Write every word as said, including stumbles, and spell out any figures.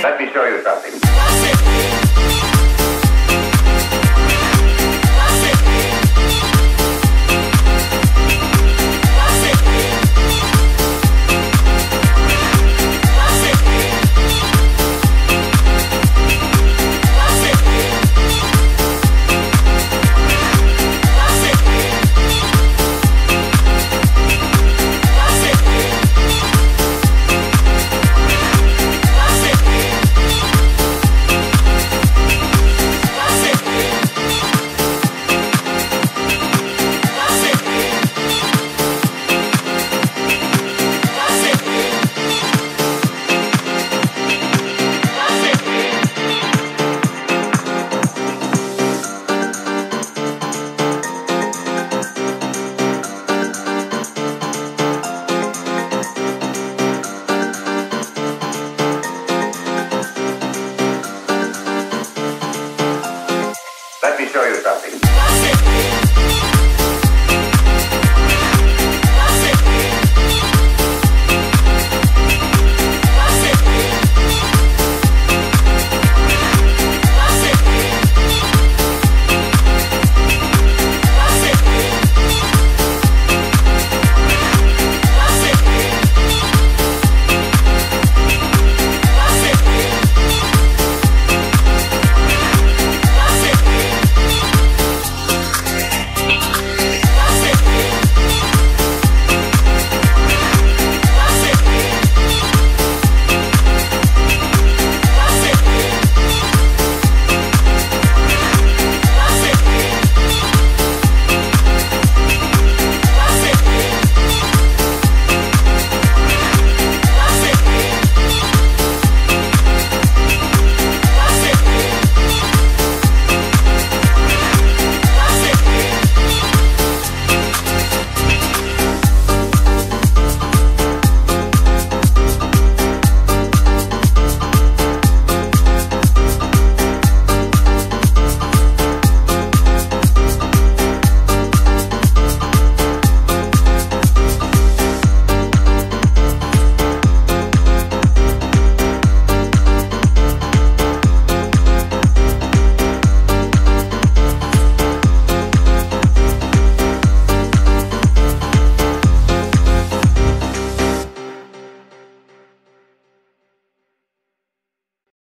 Let me show you something. Let me show you something.